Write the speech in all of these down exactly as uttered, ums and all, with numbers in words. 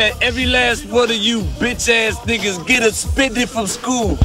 bet every last one of you bitch ass niggas get suspended from school.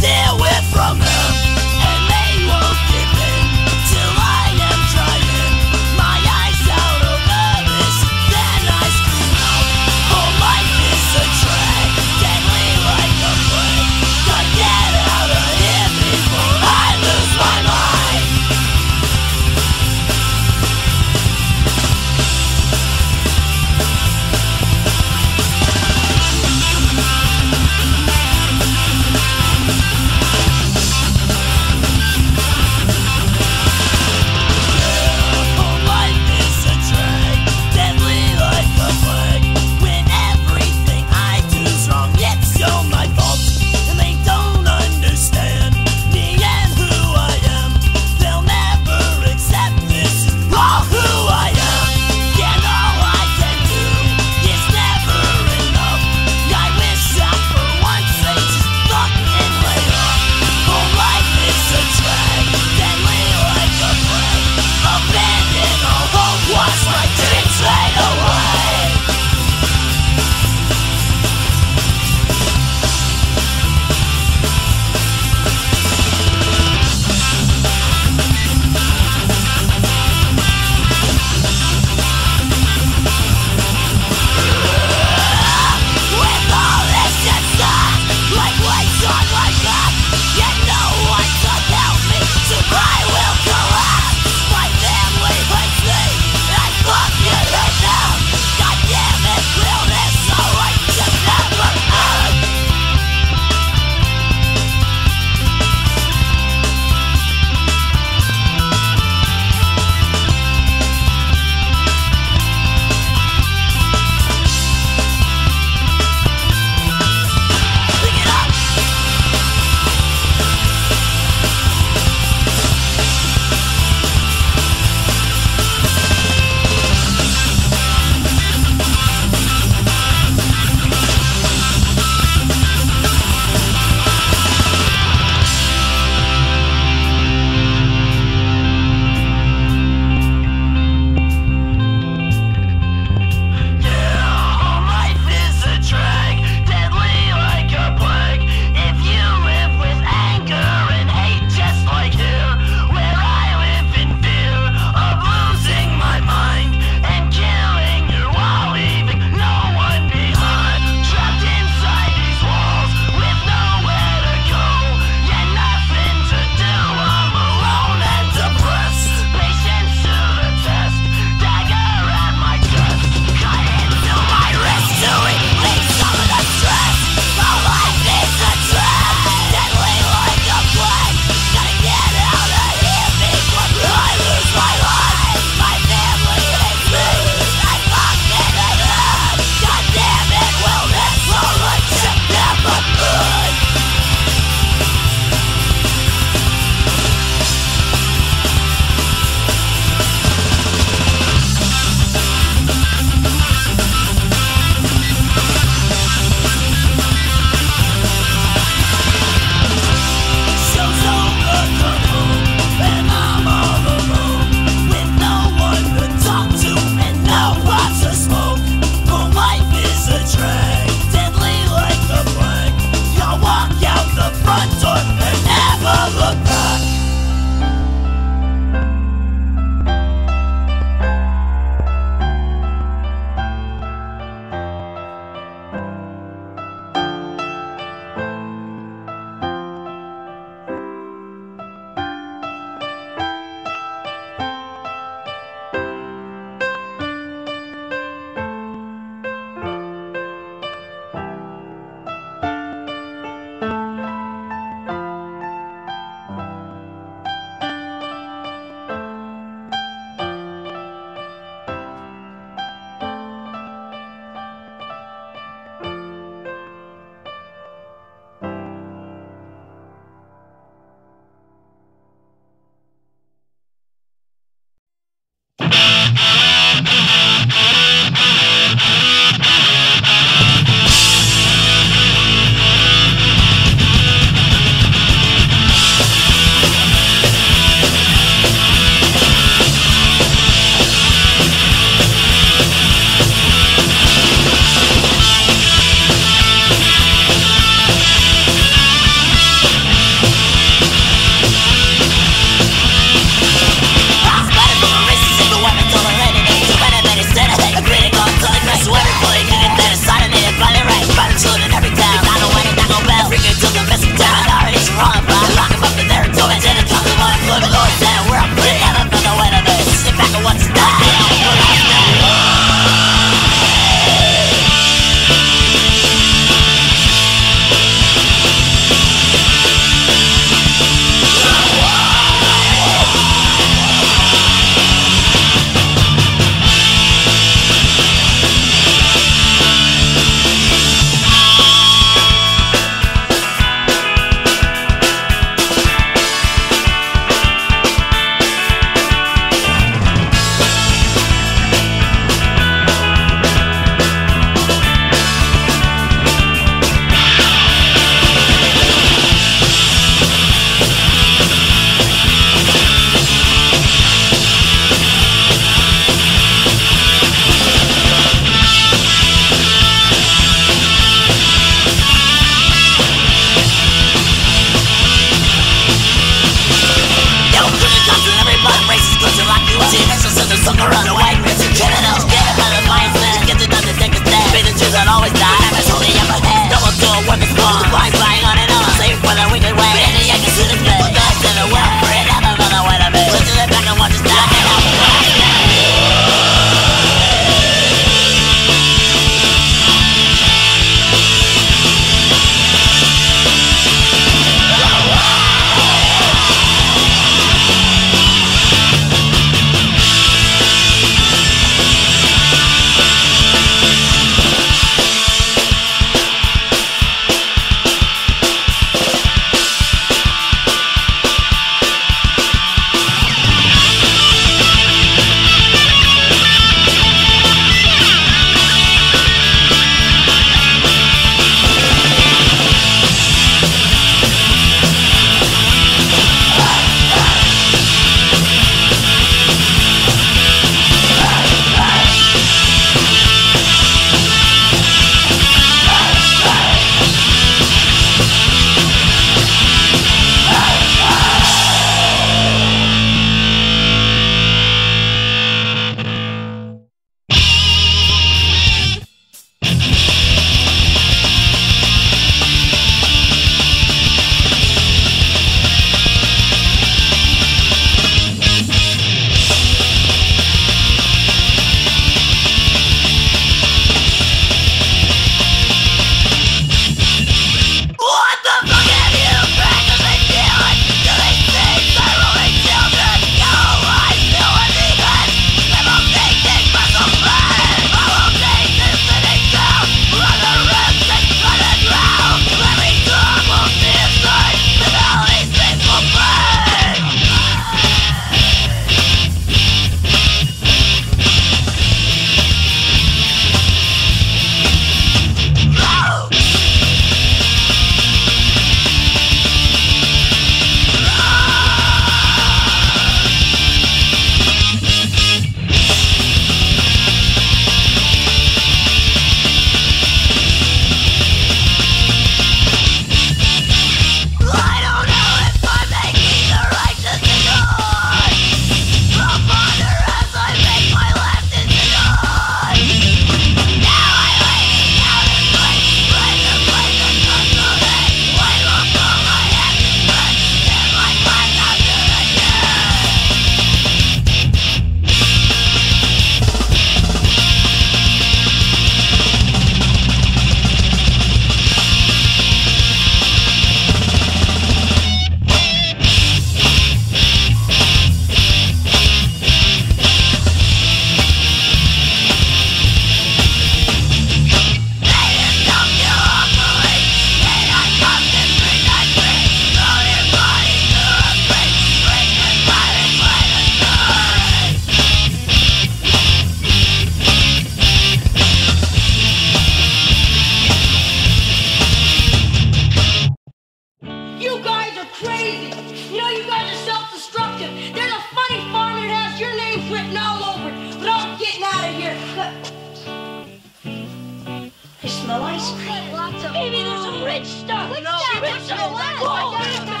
Maybe there's some rich stuff. Rich no, stuff. Rich stuff.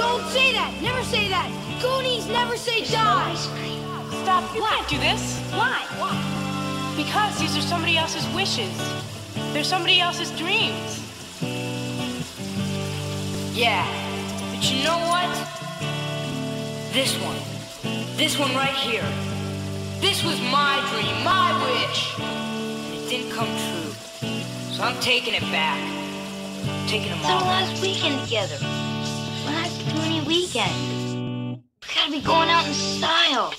Don't say that. Never say that. Goonies never say die. Stop. You can't do this. Why? Why? Because these are somebody else's wishes. They're somebody else's dreams. Yeah. But you know what? This one. This one right here. This was my dream, my wish. And it didn't come true. So I'm taking it back. I'm taking them all. It's our last weekend together. Last Goonie weekend. We gotta be going out in style.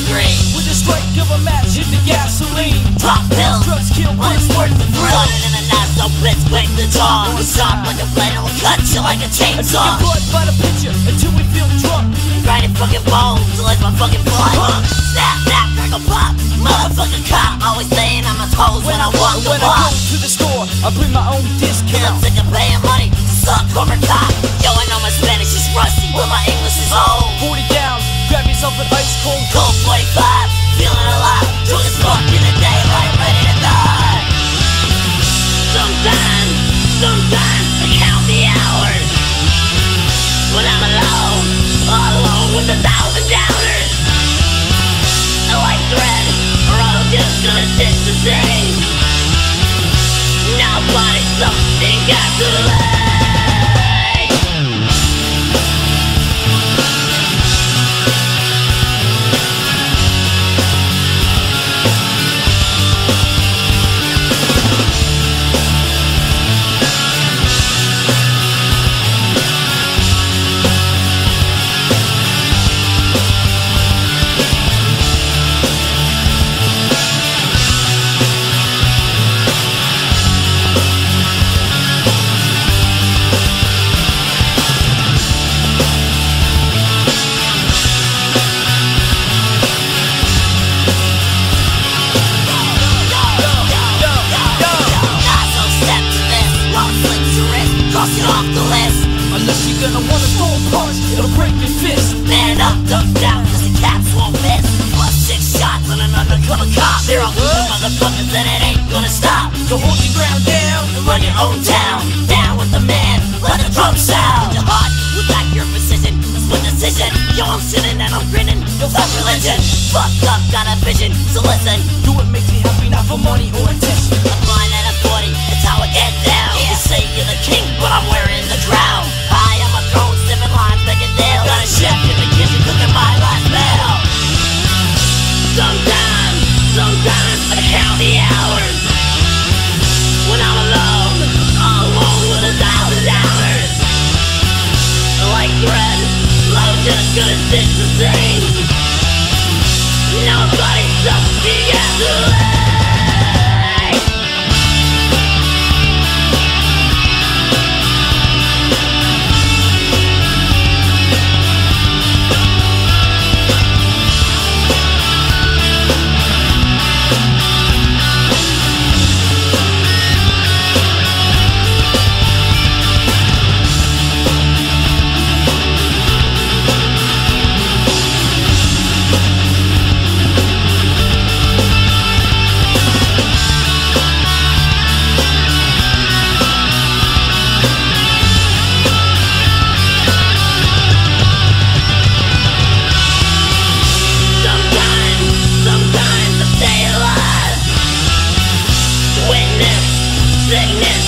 the green. With the strike of a match in the gasoline. Pop pills, drugs kill, but it's worth the thrill. Running in the knife, no blitz, bang the jaw. Don't stop like a blade, I'll cut you like a chainsaw. I took your blood by the picture until we feel drunk. Grinding fucking bones till it's my fucking blood. Punk. Snap, snap, crackle, pop. Motherfucking cop, always laying on my toes when, when I walk the block. When I go to the store, I bring my own discount. I'm sick of paying money to suck corporate cop. Yo, I know my Spanish is rusty, but my English is old. forty down, grab yourself an ice cold cold forty-five, feeling alive. Drunk as fuck in the daylight, ready to die. Sometimes, sometimes I count the hours when I'm alone, all alone with a thousand downers. I like thread, or I'm just gonna sit the same. Nobody, something got to lay. Gonna wanna throw a punch, it'll break your fist. Man up, duck down, cause the caps won't miss. Plus six shots on an undercover cop. They're all good motherfuckers and it ain't gonna stop. So hold your ground down and run your own town. Down with the man, let the drum sound. Your heart, you lack your precision. Split decision, yo I'm sitting and I'm grinning. Yo fuck religion, fucked up, got a vision. So listen, do what makes me happy, not for money or attention. A mine and a forty, it's how I get down. You say you're the king, but I'm wearing the crown. Sometimes, sometimes I count the hours when I'm alone, all alone with a thousand dollars. Like bread, love just gonna stick the same. Nobody's something got to lay.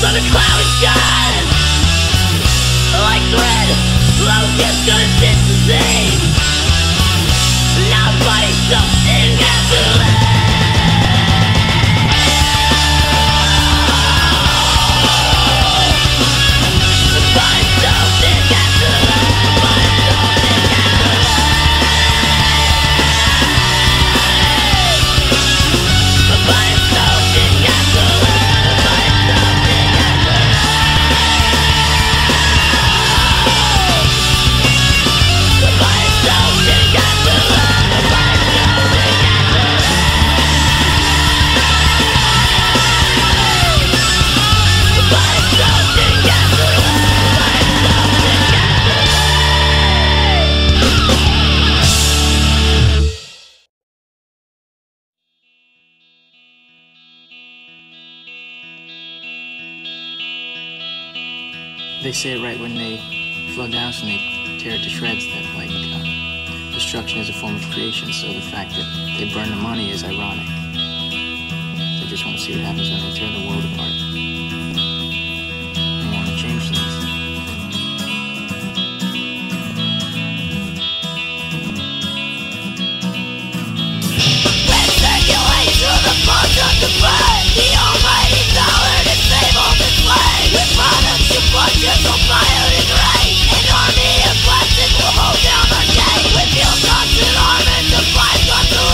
On a cloudy sky, like thread, love just gonna sit the same. Nobody's something got to lay. Nobody's something got to lay. Nobody's something got to lay. Nobody's something got to lay. They say it right when they flow down and they tear it to shreds, that like uh, destruction is a form of creation, so the fact that they burn the money is ironic. They just want to see what happens when they tear the world apart. They want to change things. Red circle lights through the pulse of the blood. The almighty dollar disabled the flag. With products you butcher so biodegrade. An army of plastic will hold down our gate. With fuel costs and armor, supplies costs.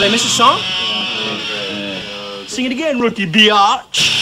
Did I miss a song? Yeah. Sing it again, rookie biatch.